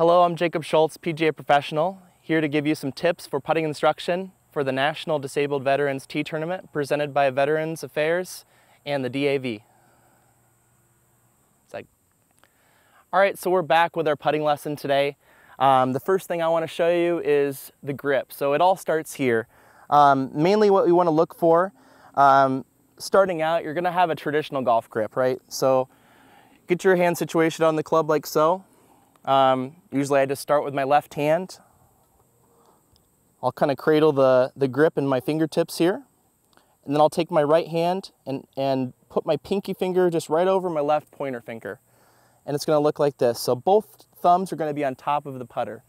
Hello, I'm Jacob Schultz, PGA professional, here to give you some tips for putting instruction for the National Disabled Veterans TEE Tournament presented by Veterans Affairs and the DAV. All right, so we're back with our putting lesson today. The first thing I want to show you is the grip. So it all starts here. Mainly what we want to look for, starting out, you're going to have a traditional golf grip, right? So get your hand situated on the club like so. Usually I just start with my left hand. I'll kind of cradle the grip in my fingertips here. And then I'll take my right hand and put my pinky finger just right over my left pointer finger. And it's going to look like this. So both thumbs are going to be on top of the putter.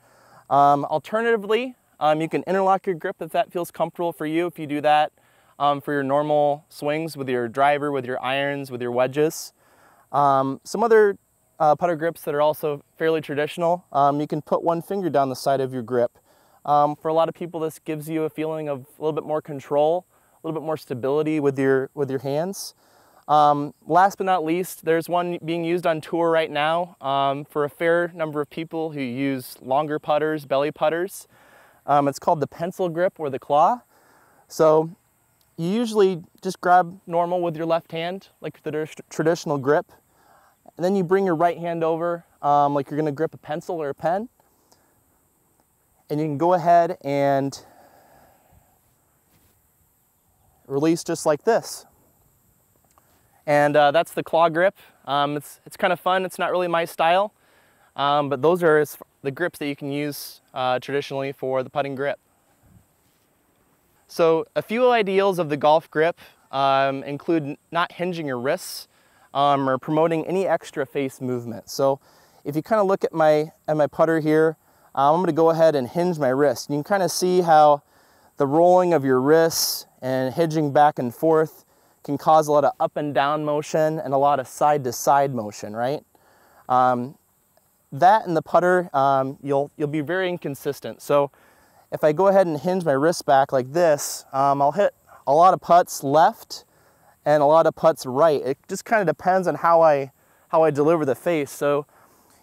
Alternatively, you can interlock your grip if that feels comfortable for you. If you do that for your normal swings with your driver, with your irons, with your wedges. Some other putter grips that are also fairly traditional. You can put one finger down the side of your grip. For a lot of people, this gives you a feeling of a little bit more control, a little bit more stability with your hands. Last but not least, there's one being used on tour right now for a fair number of people who use longer putters, belly putters. It's called the pencil grip or the claw. So you usually just grab normal with your left hand, like the traditional grip. And then you bring your right hand over like you're going to grip a pencil or a pen. And you can go ahead and release just like this. And that's the claw grip. It's kind of fun. It's not really my style. But those are the grips that you can use traditionally for the putting grip. So a few ideals of the golf grip include not hinging your wrists, or promoting any extra face movement. So if you kind of look at my putter here, I'm going to go ahead and hinge my wrist. You can kind of see how the rolling of your wrists and hinging back and forth can cause a lot of up and down motion and a lot of side to side motion, right? That and the putter, you'll be very inconsistent. So if I go ahead and hinge my wrist back like this, I'll hit a lot of putts left and a lot of putts right. It just kind of depends on how I deliver the face. So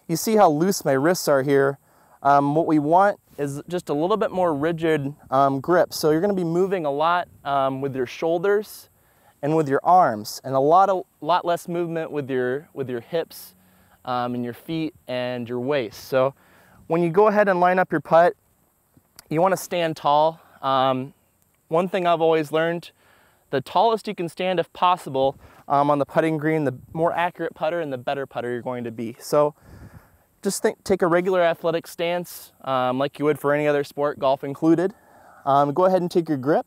you see how loose my wrists are here. What we want is just a little bit more rigid grip. So you're going to be moving a lot with your shoulders and with your arms, and a lot less movement with your hips and your feet and your waist. So when you go ahead and line up your putt, you want to stand tall. One thing I've always learned, the tallest you can stand if possible on the putting green, the more accurate putter and the better putter you're going to be. So just take a regular athletic stance like you would for any other sport, golf included. Go ahead and take your grip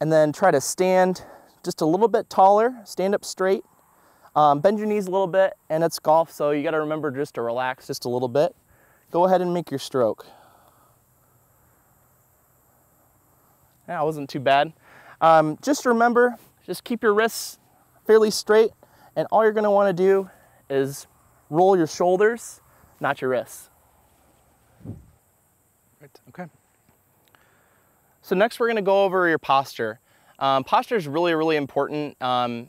and then try to stand just a little bit taller, stand up straight, bend your knees a little bit, and it's golf, so you got to remember just to relax just a little bit. Go ahead and make your stroke. Yeah, it wasn't too bad. Just remember, just keep your wrists fairly straight, and all you're going to want to do is roll your shoulders, not your wrists. Right. Okay. So next we're going to go over your posture. Posture is really, really important, not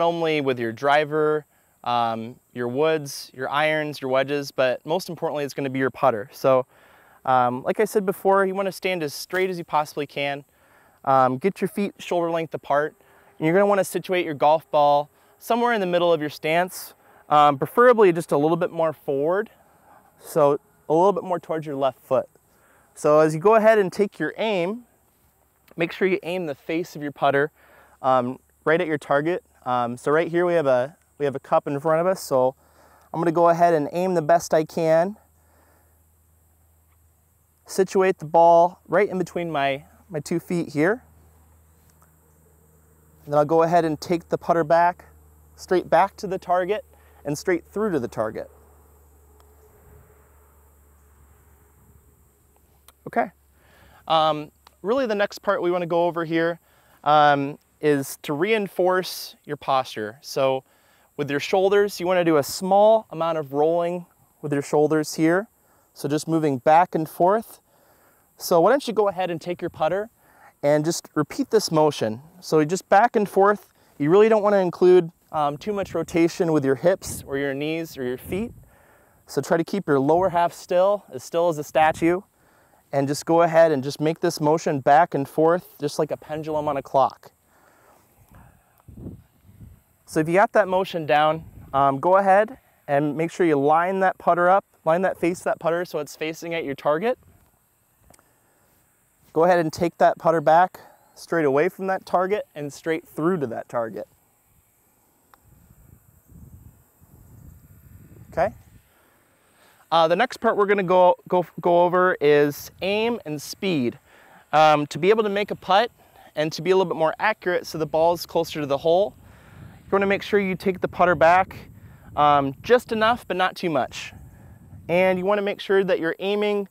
only with your driver, your woods, your irons, your wedges, but most importantly, it's going to be your putter. So like I said before, you want to stand as straight as you possibly can. Get your feet shoulder length apart. And you're going to want to situate your golf ball somewhere in the middle of your stance, preferably just a little bit more forward, so a little bit more towards your left foot. So as you go ahead and take your aim, make sure you aim the face of your putter right at your target. So right here we have a cup in front of us, so I'm going to go ahead and aim the best I can. Situate the ball right in between my 2 feet here. And then I'll go ahead and take the putter back, straight back to the target and straight through to the target. Okay. Really the next part we want to go over here is to reinforce your posture. So with your shoulders, you want to do a small amount of rolling with your shoulders here. So just moving back and forth. So why don't you go ahead and take your putter and just repeat this motion. So just back and forth. You really don't want to include too much rotation with your hips or your knees or your feet. So try to keep your lower half still as a statue, and just go ahead and just make this motion back and forth, just like a pendulum on a clock. So if you got that motion down, go ahead and make sure you line that putter up, line that putter so it's facing at your target. Go ahead and take that putter back straight away from that target and straight through to that target. Okay? The next part we're going to go over is aim and speed. To be able to make a putt and to be a little bit more accurate so the ball is closer to the hole, you want to make sure you take the putter back just enough but not too much. And you want to make sure that you're aiming,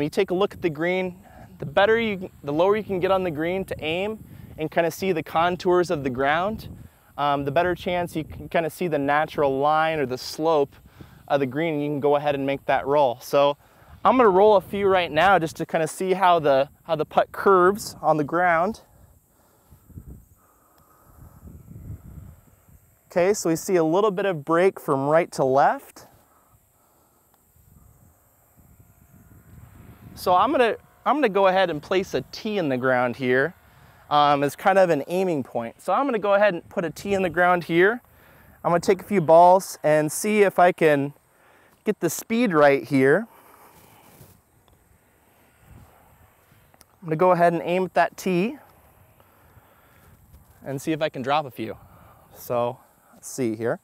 you take a look at the green. The lower you can get on the green to aim and kind of see the contours of the ground, the better chance you can kind of see the natural line or the slope of the green, and you can go ahead and make that roll. So I'm going to roll a few right now just to kind of see how the putt curves on the ground. Okay, so we see a little bit of break from right to left. So I'm going to go ahead and place a tee in the ground here as kind of an aiming point. So I'm going to go ahead and put a tee in the ground here. I'm going to take a few balls and see if I can get the speed right here. I'm going to go ahead and aim at that tee and see if I can drop a few. So let's see here.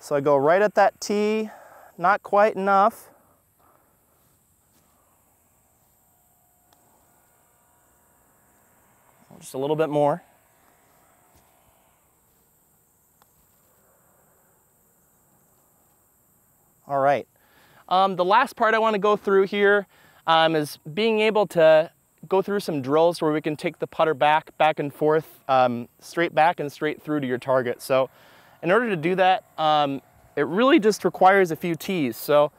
So I go right at that tee, not quite enough. Just a little bit more. All right. The last part I want to go through here is being able to go through some drills where we can take the putter back and forth, straight back and straight through to your target. So in order to do that, it really just requires a few tees. So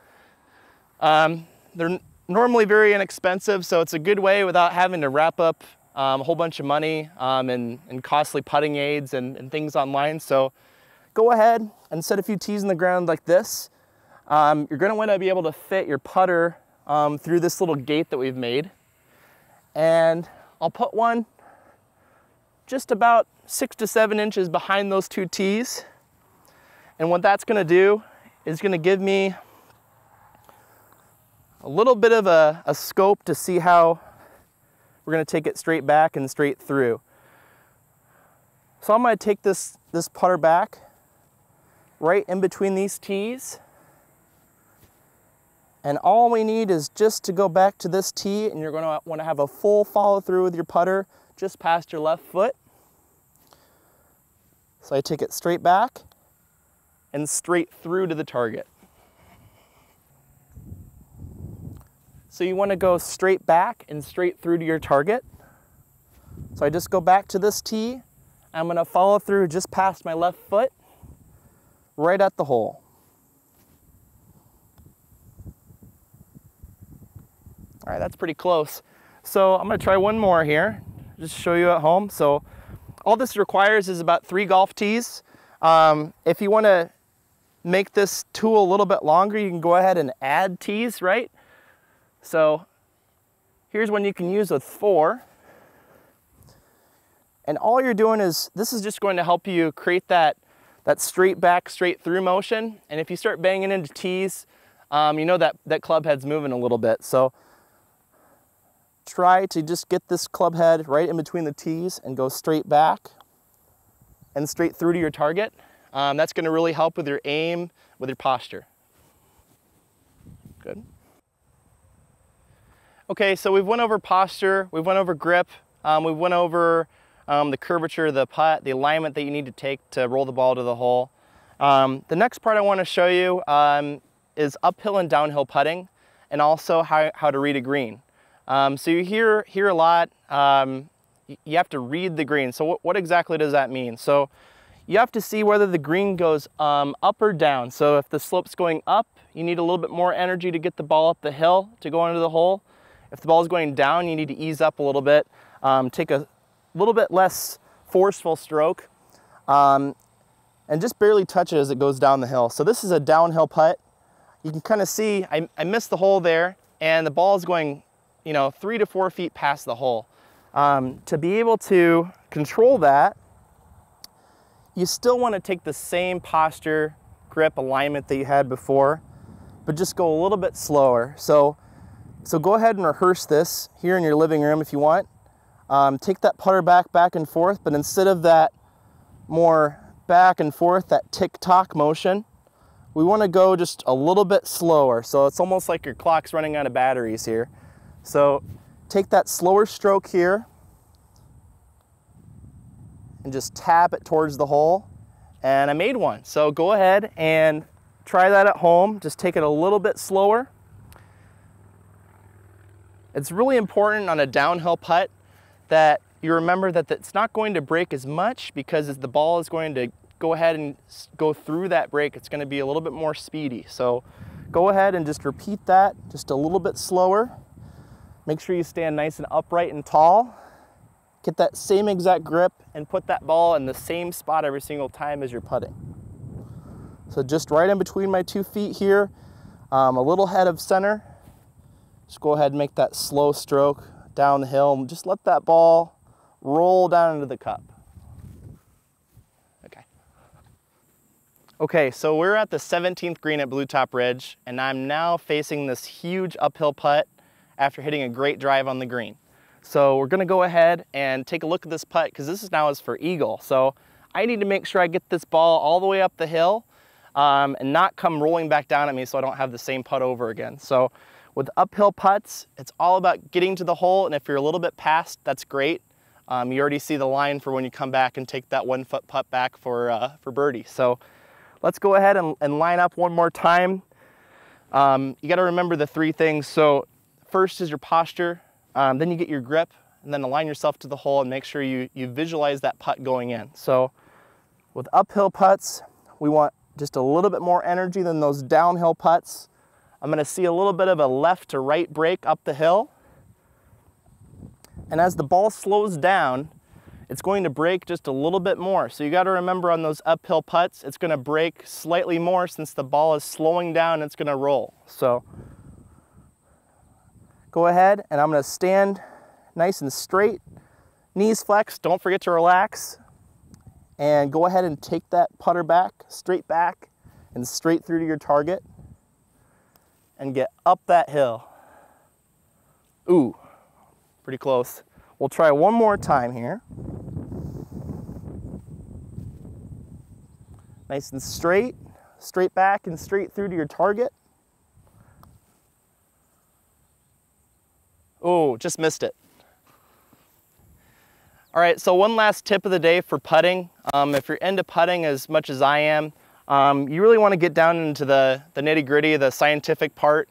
they're normally very inexpensive, so it's a good way without having to wrap up a whole bunch of money and costly putting aids and things online. So go ahead and set a few tees in the ground like this. You're going to want to be able to fit your putter through this little gate that we've made. And I'll put one just about 6 to 7 inches behind those two tees. And what that's going to do is going to give me a little bit of a scope to see how we're going to take it straight back and straight through. So I'm going to take this putter back right in between these tees. And all we need is just to go back to this tee, and you're going to want to have a full follow through with your putter just past your left foot. So I take it straight back and straight through to the target. So you want to go straight back and straight through to your target. So I just go back to this tee. I'm going to follow through just past my left foot, right at the hole. All right, that's pretty close. So I'm going to try one more here, just to show you at home. So all this requires is about 3 golf tees. If you want to make this tool a little bit longer, you can go ahead and add tees, right? So here's one you can use with 4. And all you're doing is, this is just going to help you create that straight back, straight through motion. And if you start banging into tees, you know that club head's moving a little bit. So try to just get this club head right in between the tees and go straight back and straight through to your target. That's going to really help with your aim, with your posture. Good. Okay, so we've went over posture, we've went over grip, we've went over the curvature of the putt, the alignment that you need to take to roll the ball to the hole. The next part I want to show you is uphill and downhill putting, and also how to read a green. So you hear a lot, you have to read the green. So what exactly does that mean? So you have to see whether the green goes up or down. So if the slope's going up, you need a little bit more energy to get the ball up the hill to go into the hole. If the ball is going down, you need to ease up a little bit, take a little bit less forceful stroke. and just barely touch it as it goes down the hill. So this is a downhill putt. You can kind of see I missed the hole there, and the ball is going, you know, 3 to 4 feet past the hole. To be able to control that, you still want to take the same posture, grip, alignment that you had before, but just go a little bit slower. So go ahead and rehearse this here in your living room if you want. Take that putter back and forth, but instead of that more back and forth, that tick-tock motion, we want to go just a little bit slower. So it's almost like your clock's running out of batteries here. So take that slower stroke here and just tap it towards the hole. And I made one. So go ahead and try that at home. Just take it a little bit slower. It's really important on a downhill putt that you remember that it's not going to break as much, because the ball is going to go ahead and go through that break. It's going to be a little bit more speedy. So go ahead and just repeat that just a little bit slower. Make sure you stand nice and upright and tall. Get that same exact grip and put that ball in the same spot every single time as you're putting. So just right in between my 2 feet here, a little head of center. Just go ahead and make that slow stroke down the hill and just let that ball roll down into the cup. Okay, so we're at the 17th green at Blue Top Ridge, and I'm now facing this huge uphill putt after hitting a great drive on the green. So we're gonna go ahead and take a look at this putt, because this is now is for eagle. So I need to make sure I get this ball all the way up the hill and not come rolling back down at me, so I don't have the same putt over again. So with uphill putts, it's all about getting to the hole, and if you're a little bit past, that's great. You already see the line for when you come back and take that 1 foot putt back for birdie. So let's go ahead and line up one more time. You gotta remember the three things. So first is your posture, then you get your grip, and then align yourself to the hole and make sure you visualize that putt going in. So with uphill putts, we want just a little bit more energy than those downhill putts. I'm gonna see a little bit of a left to right break up the hill. And as the ball slows down, it's going to break just a little bit more. So you gotta remember on those uphill putts, it's gonna break slightly more since the ball is slowing down, it's gonna roll. So go ahead, and I'm gonna stand nice and straight, knees flexed, don't forget to relax. And go ahead and take that putter back, and straight through to your target. And get up that hill. Ooh, pretty close. We'll try one more time here. Nice and straight back and straight through to your target. Ooh, just missed it. All right, so one last tip of the day for putting. If you're into putting as much as I am, you really want to get down into the nitty-gritty, the scientific part.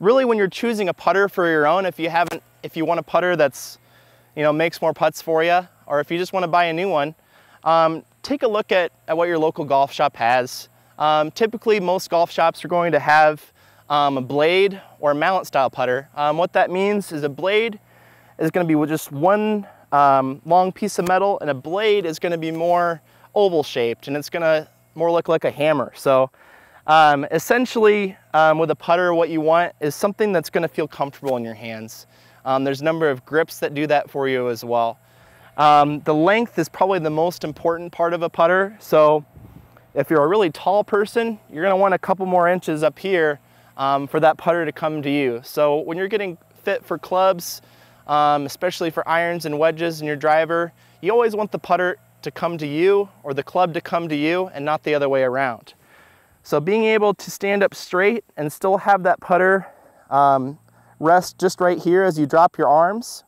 Really, when you're choosing a putter for your own, if you want a putter that's, you know, makes more putts for you, or if you just want to buy a new one, take a look at what your local golf shop has. Typically, most golf shops are going to have a blade or a mallet style putter. What that means is a blade is going to be just one long piece of metal, and a blade is going to be more oval shaped, and it's gonna more look like a hammer. So essentially with a putter, what you want is something that's gonna feel comfortable in your hands. There's a number of grips that do that for you as well. The length is probably the most important part of a putter. So if you're a really tall person, you're gonna want a couple more inches up here for that putter to come to you. So when you're getting fit for clubs, especially for irons and wedges and your driver, you always want the putter to come to you, or the club to come to you, and not the other way around. So being able to stand up straight and still have that putter rest just right here as you drop your arms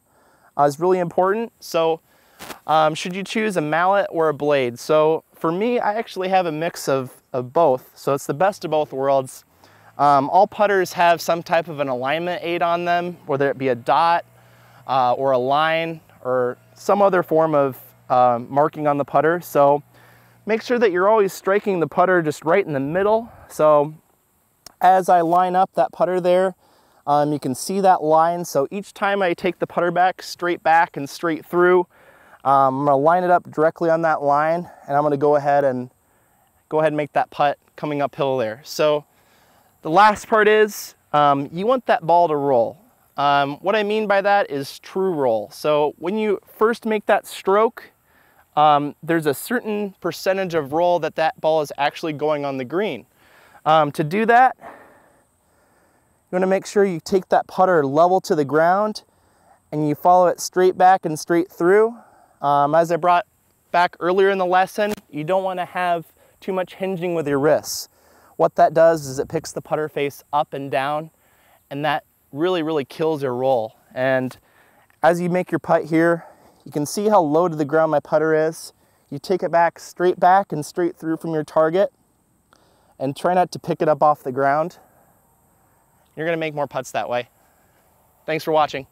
is really important. So should you choose a mallet or a blade? So for me, I actually have a mix of both. So it's the best of both worlds. All putters have some type of an alignment aid on them, whether it be a dot or a line or some other form of marking on the putter. So make sure that you're always striking the putter just right in the middle. So as I line up that putter there, you can see that line. So each time I take the putter back, straight and straight through, I'm gonna line it up directly on that line, and I'm gonna go ahead and make that putt coming uphill there. So the last part is you want that ball to roll. What I mean by that is true roll. So when you first make that stroke, there's a certain percentage of roll that that ball is actually going on the green. To do that, you want to make sure you take that putter level to the ground and you follow it straight back and straight through. As I brought back earlier in the lesson, you don't want to have too much hinging with your wrists. What that does is it picks the putter face up and down, and that really, really kills your roll. And as you make your putt here, you can see how low to the ground my putter is. You take it back and straight through from your target, and try not to pick it up off the ground. You're gonna make more putts that way. Thanks for watching.